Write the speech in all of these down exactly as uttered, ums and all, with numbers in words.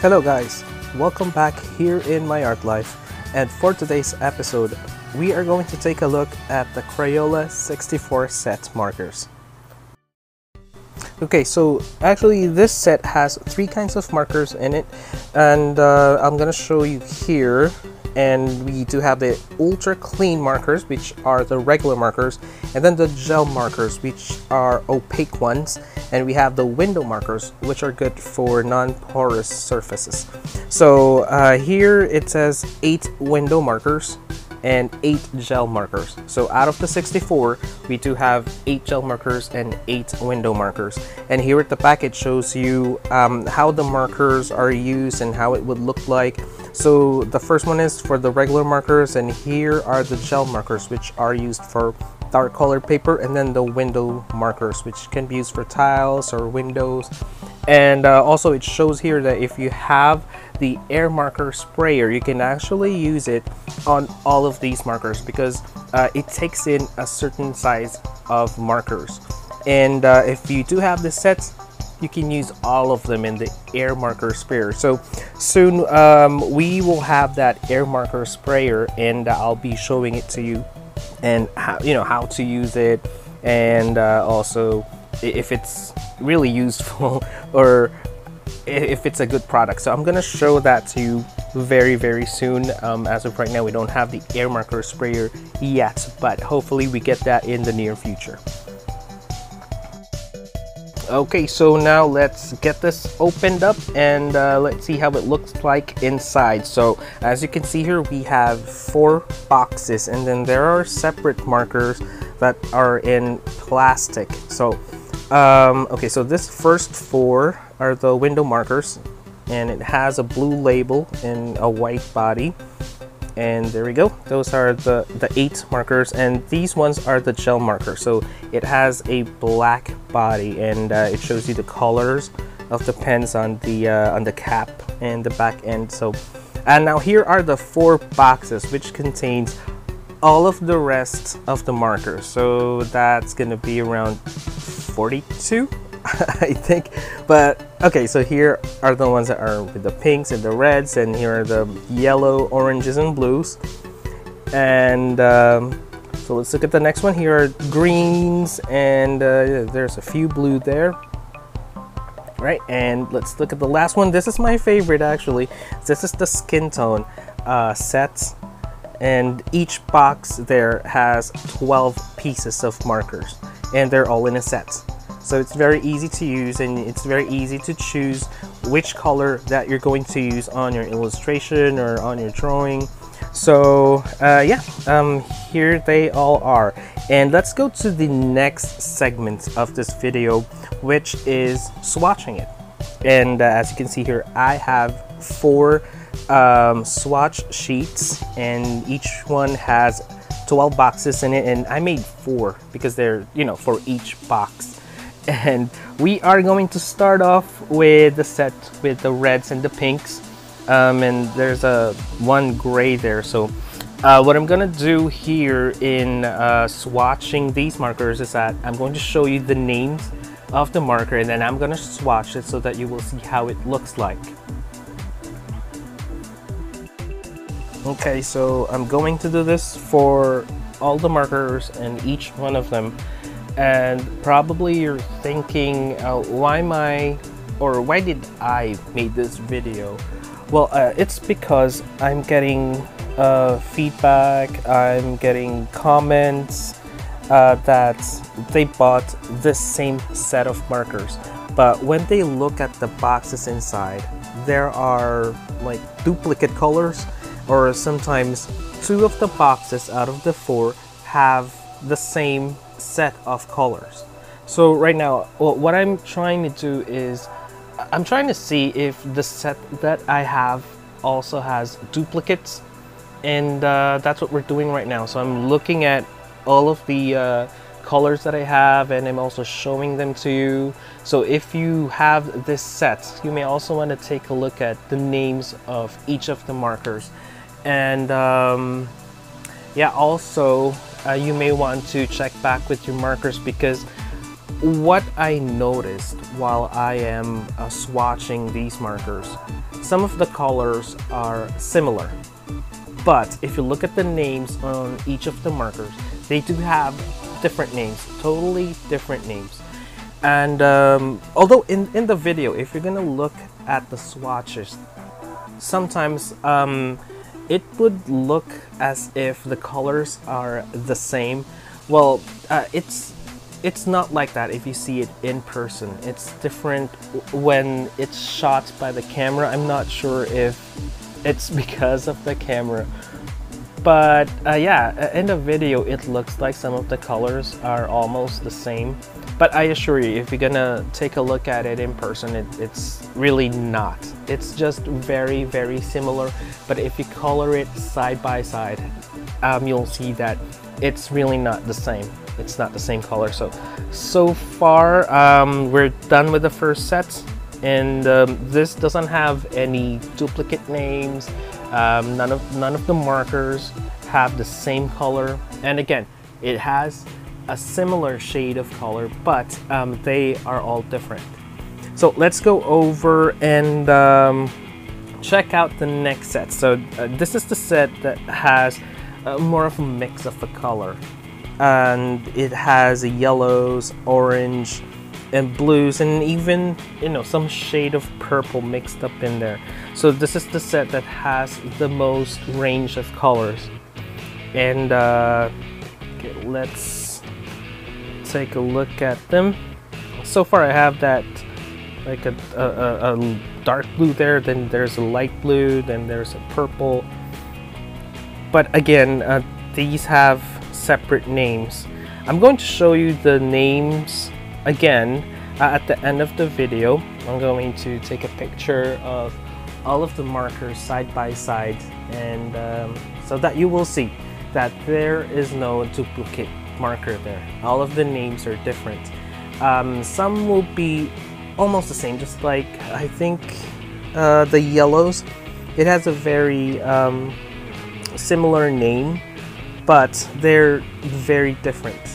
Hello guys, welcome back here in my art life, and for today's episode we are going to take a look at the Crayola sixty-four set markers. Okay, so actually this set has three kinds of markers in it, and uh, I'm gonna show you here. And we do have the ultra clean markers, which are the regular markers, and then the gel markers, which are opaque ones, and we have the window markers, which are good for non-porous surfaces. So uh, here it says eight window markers and eight gel markers. So out of the sixty-four, we do have eight gel markers and eight window markers. And here at the back, it shows you um, how the markers are used and how it would look like. So the first one is for the regular markers, and here are the gel markers, which are used for dark colored paper, and then the window markers, which can be used for tiles or windows. And uh, also it shows here that if you have the air marker sprayer, you can actually use it on all of these markers, because uh, it takes in a certain size of markers. And uh, if you do have the sets, you can use all of them in the air marker sprayer. So soon um, we will have that air marker sprayer, and I'll be showing it to you, and how, you know, how to use it, and uh, also if it's really useful or if it's a good product. So I'm gonna show that to you very very soon. Um, as of right now, we don't have the air marker sprayer yet, but hopefully we get that in the near future. Okay, so now let's get this opened up, and uh, let's see how it looks like inside. So as you can see here, we have four boxes, and then there are separate markers that are in plastic. So um, okay, so this first four are the window markers, and it has a blue label and a white body. And there we go, those are the, the eight markers, and these ones are the gel marker. So it has a black body, and uh, it shows you the colors of the pens on the uh, on the cap and the back end. So, and now here are the four boxes, which contains all of the rest of the markers. So that's gonna be around forty-two, I think. But okay, so here are the ones that are with the pinks and the reds, and here are the yellow, oranges, and blues. And um, so let's look at the next one. Here are greens, and uh, there's a few blue there. All right, and let's look at the last one. This is my favorite, actually. This is the skin tone uh, set, and each box there has twelve pieces of markers, and they're all in a set. So it's very easy to use, and it's very easy to choose which color that you're going to use on your illustration or on your drawing. So uh, yeah, um, here they all are. And let's go to the next segment of this video, which is swatching it. And uh, as you can see here, I have four um, swatch sheets, and each one has twelve boxes in it, and I made four because they're, you know, for each box. And we are going to start off with the set with the reds and the pinks, um, and there's a one gray there. So uh, what I'm gonna do here in uh, swatching these markers is that I'm going to show you the names of the marker, and then I'm gonna swatch it so that you will see how it looks like. Okay, so I'm going to do this for all the markers and each one of them. And probably you're thinking, uh, why am I, or why did I make this video? Well, uh, it's because I'm getting uh, feedback, I'm getting comments uh, that they bought the same set of markers. But when they look at the boxes inside, there are like duplicate colors, or sometimes two of the boxes out of the four have the same set of colors. So right now, well, what I'm trying to do is I'm trying to see if the set that I have also has duplicates, and uh, that's what we're doing right now. So I'm looking at all of the uh, colors that I have, and I'm also showing them to you. So if you have this set, you may also want to take a look at the names of each of the markers. And um, yeah, also Uh, you may want to check back with your markers, because what I noticed while I am uh, swatching these markers, Some of the colors are similar, but if you look at the names on each of the markers, they do have different names, totally different names. And um, although in, in the video, if you're gonna look at the swatches, sometimes um, it would look as if the colors are the same. Well, uh, it's it's not like that if you see it in person. It's different when it's shot by the camera. I'm not sure if it's because of the camera, but uh, yeah, in the video it looks like some of the colors are almost the same, but I assure you, if you're gonna take a look at it in person, it, it's really not. It's just very very similar, but if you color it side by side, um, you'll see that it's really not the same. It's not the same color. So so far um, we're done with the first set, and um, this doesn't have any duplicate names. Um, none of none of the markers have the same color, and again, it has a similar shade of color, but um, they are all different. So let's go over and um, check out the next set. So uh, this is the set that has uh, more of a mix of the color, and it has yellows, orange, and blues, and even, you know, some shade of purple mixed up in there. So this is the set that has the most range of colors. And uh, okay, let's take a look at them. So far I have that like a, a, a dark blue there, then there's a light blue, then there's a purple. But again, uh, these have separate names. I'm going to show you the names again uh, at the end of the video. I'm going to take a picture of all of the markers side by side, and um, so that you will see that there is no duplicate marker there. All of the names are different. Um, some will be almost the same, just like I think uh, the yellows. It has a very um, similar name, but they're very different.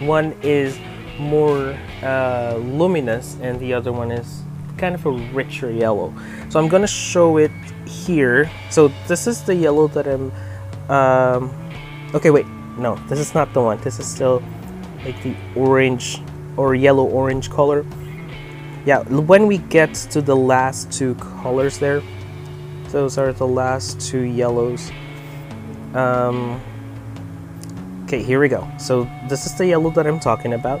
One is more uh, luminous, and the other one is kind of a richer yellow. So I'm gonna show it here. So this is the yellow that I'm um, okay wait no this is not the one. This is still like the orange or yellow orange color. Yeah, when we get to the last two colors there, those are the last two yellows. Um, okay, here we go. So this is the yellow that I'm talking about.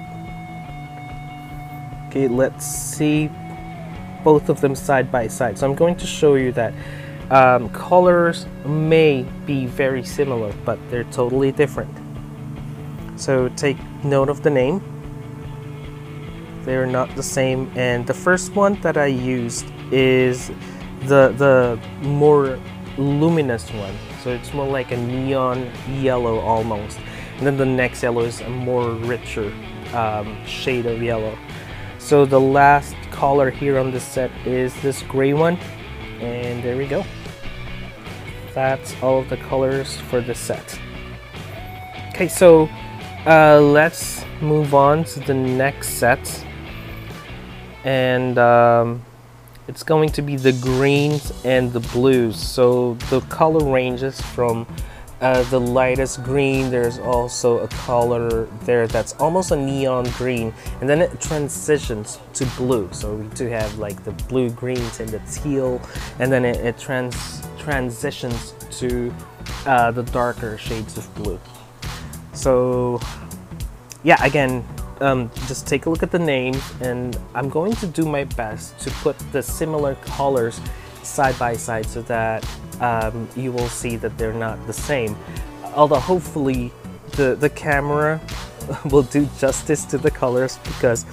Okay, let's see both of them side by side. So I'm going to show you that um, colors may be very similar, but they're totally different. So take note of the name. They're not the same, and the first one that I used is the the more luminous one. So it's more like a neon yellow almost. And then the next yellow is a more richer um, shade of yellow. So the last color here on this set is this gray one, and there we go. That's all of the colors for this set. Okay, so uh, let's move on to the next set, and um, it's going to be the greens and the blues. So the color ranges from uh, the lightest green. There's also a color there that's almost a neon green, and then it transitions to blue. So we do have like the blue greens and the teal, and then it, it trans transitions to uh, the darker shades of blue. So yeah, again, um, just take a look at the names, and I'm going to do my best to put the similar colors side by side so that um, you will see that they're not the same. Although hopefully the, the camera will do justice to the colors, because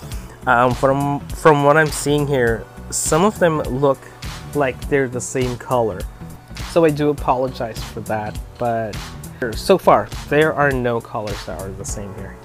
um, from, from what I'm seeing here, some of them look like they're the same color. So I do apologize for that, but so far there are no colors that are the same here.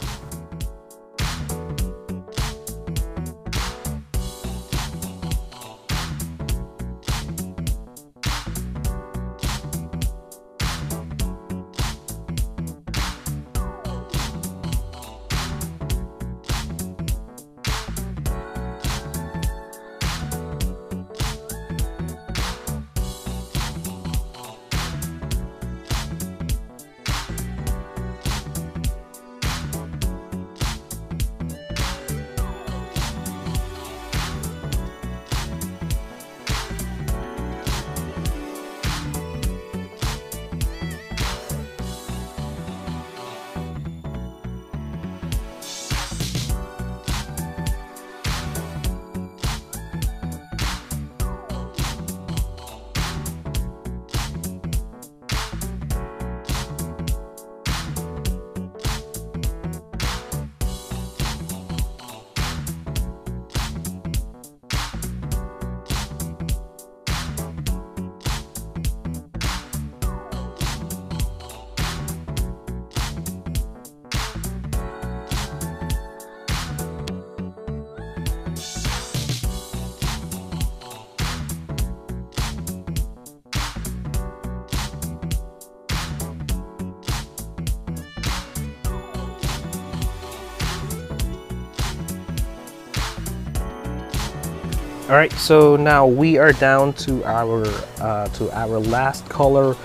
All right, so now we are down to our uh, to our last color,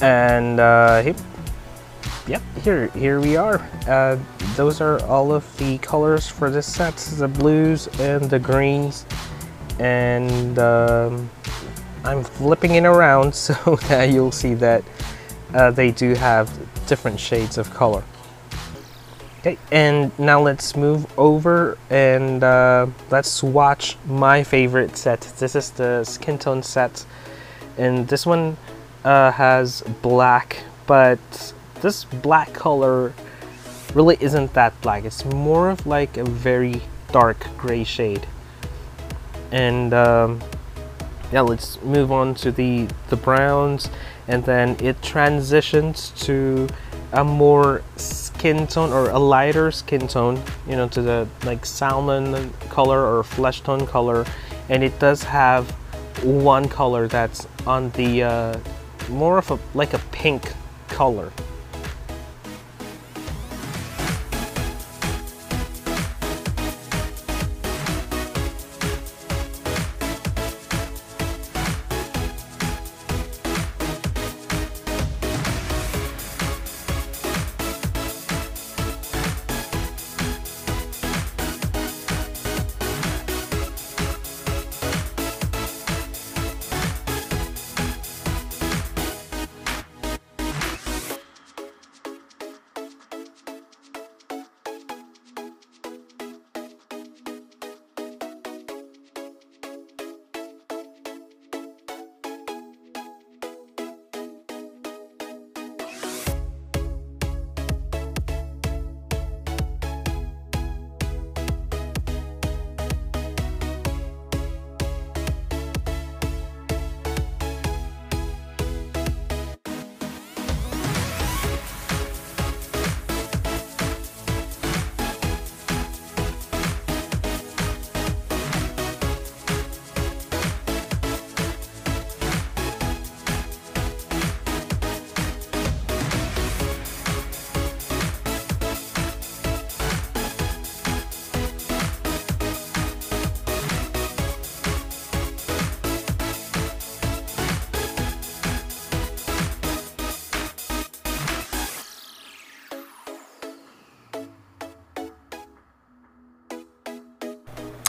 and uh, yep, yep, here here we are. Uh, those are all of the colors for this set: the blues and the greens. And um, I'm flipping it around so that you'll see that uh, they do have different shades of color. Okay, and now let's move over and uh, let's swatch my favorite set. This is the skin tone set, and this one uh, has black, but this black color really isn't that black. It's more of like a very dark gray shade. And um, yeah, let's move on to the, the browns, and then it transitions to a more skin tone, or a lighter skin tone, you know, to the like salmon color or flesh tone color. And it does have one color that's on the uh, more of a like a pink color.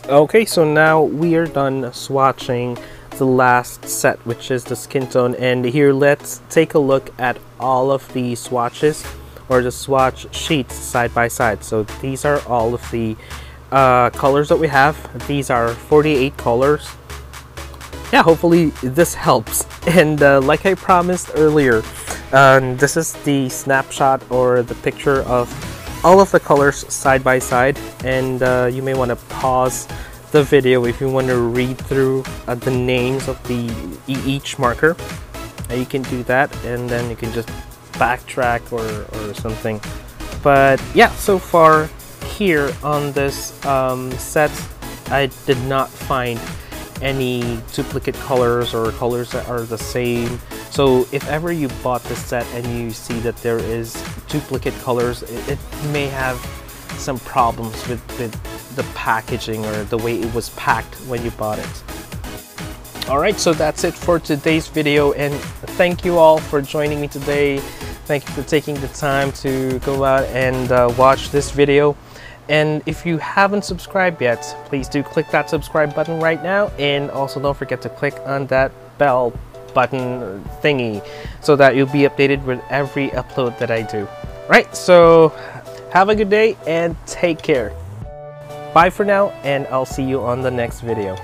Okay, so now we are done swatching the last set, which is the skin tone. And here, let's take a look at all of the swatches, or the swatch sheets, side by side. So these are all of the uh, colors that we have. These are forty-eight colors. Yeah, hopefully this helps. And uh, like I promised earlier, um, this is the snapshot, or the picture of all of the colors side by side. And uh, you may want to pause the video if you want to read through uh, the names of the each marker. Uh, you can do that, and then you can just backtrack or, or something. But yeah, so far here on this um, set, I did not find any duplicate colors or colors that are the same. So if ever you bought this set and you see that there is duplicate colors, it, it may have some problems with, with the packaging, or the way it was packed when you bought it. All right, so that's it for today's video, and thank you all for joining me today. Thank you for taking the time to go out and uh, watch this video. And if you haven't subscribed yet, please do click that subscribe button right now, and also don't forget to click on that bell button thingy so that you'll be updated with every upload that I do. Right, so have a good day and take care. Bye for now, and I'll see you on the next video.